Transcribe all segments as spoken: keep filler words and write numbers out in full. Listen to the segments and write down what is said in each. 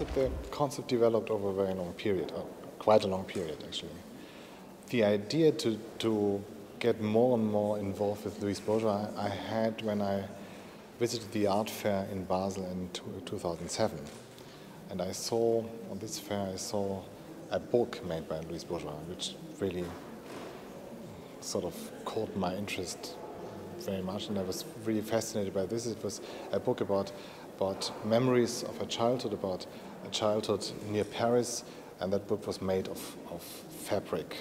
that the concept developed over a very long period, uh, quite a long period actually. The idea to, to get more and more involved with Louise Bourgeois I had when I visited the art fair in Basel in two thousand seven. And I saw, on this fair, I saw a book made by Louise Bourgeois, which really sort of caught my interest very much, and I was really fascinated by this. It was a book about, about memories of a childhood, about a childhood near Paris, and that book was made of, of fabric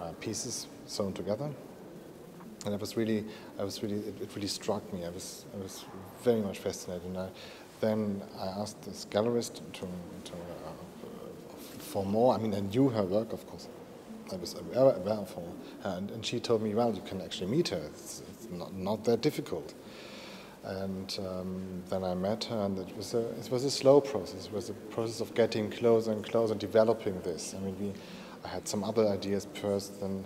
uh, pieces sewn together. And it was really, I was really, it, it really struck me. I was, I was very much fascinated. And I, then I asked this gallerist to, to, uh, for more. I mean, I knew her work, of course. I was aware of her, and, and she told me, well, you can actually meet her. It's, it's not, not that difficult. And um, then I met her, and it was, a, it was a slow process. It was a process of getting closer and closer and developing this. I mean, we, I had some other ideas first, and,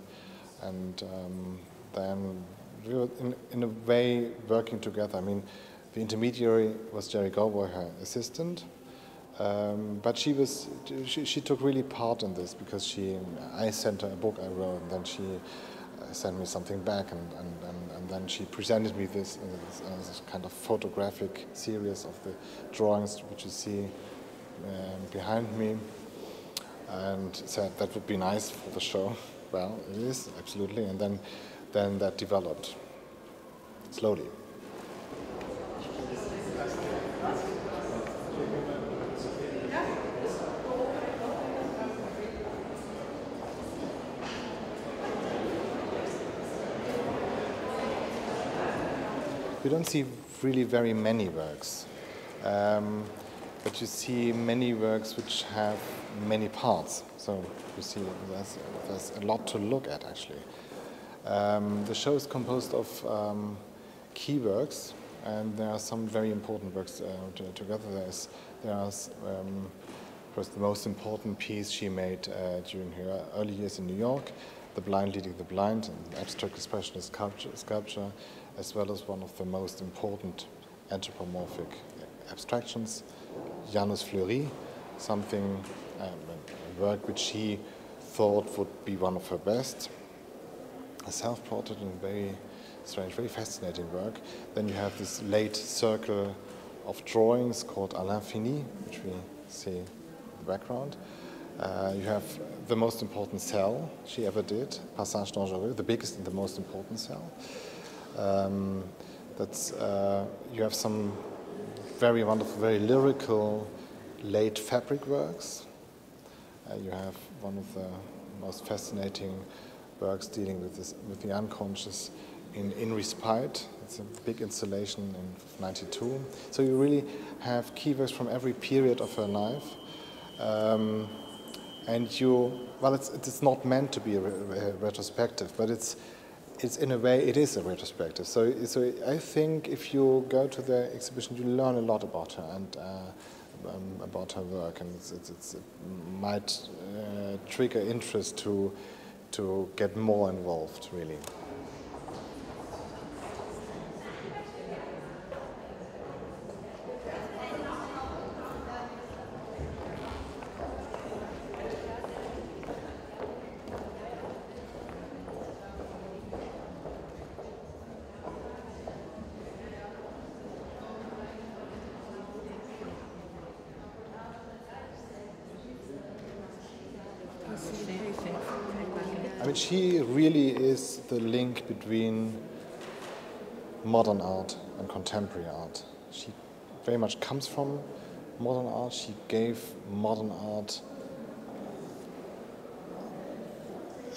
and um, then we were in, in a way working together. I mean, the intermediary was Jerry Goldberg, her assistant. Um, but she was, she, she took really part in this because she, I sent her a book I wrote, and then she sent me something back, and, and, and, and then she presented me this, uh, this kind of photographic series of the drawings which you see uh, behind me, and said that would be nice for the show. Well, it is, absolutely, and then, then that developed slowly. You don't see really very many works, um, but you see many works which have many parts. So you see there's, there's a lot to look at, actually. Um, the show is composed of um, key works, and there are some very important works uh, together. There's, there's um, first the most important piece she made uh, during her early years in New York, The Blind Leading the Blind, an abstract expressionist sculpture, as well as one of the most important anthropomorphic abstractions, Janus Fleury, something, um, a work which she thought would be one of her best, a self-portrait and very strange, very fascinating work. Then you have this late circle of drawings called À l'Infini, which we see in the background. Uh, you have the most important cell she ever did, Passage Dangereux, the biggest and the most important cell. Um, that's, uh, you have some very wonderful, very lyrical late fabric works. Uh, you have one of the most fascinating works dealing with, this, with the unconscious in In Respite. It's a big installation in ninety-two. So you really have key works from every period of her life. Um, and you, well, it's, it's not meant to be a, re a retrospective, but it's, It's in a way, it is a retrospective. So, so I think if you go to the exhibition, you learn a lot about her and uh, um, about her work, and it's, it's, it's, it might uh, trigger interest to to get more involved, really. I mean, she really is the link between modern art and contemporary art. She very much comes from modern art. She gave modern art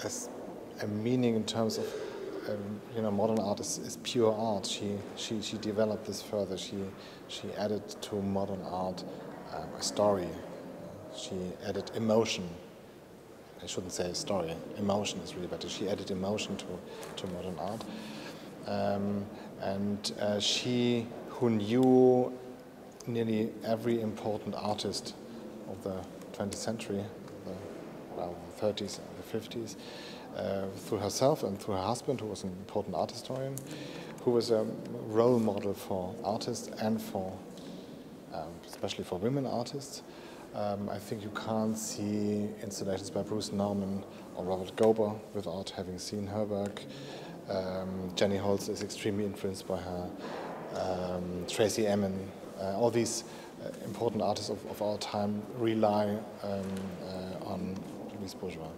as a meaning in terms of, um, you know, modern art is, is pure art. She, she, she developed this further. She, she added to modern art um, a story. She added emotion. I shouldn't say a story, emotion is really better. She added emotion to, to modern art. Um, and uh, she, who knew nearly every important artist of the twentieth century, the, well, the thirties and the fifties, uh, through herself and through her husband, who was an important art historian, who was a role model for artists and for um, especially for women artists. Um, I think you can't see installations by Bruce Nauman or Robert Gober without having seen her work. Um, Jenny Holzer is extremely influenced by her. Um, Tracy Emin, uh, all these uh, important artists of, of our time rely um, uh, on Louise Bourgeois.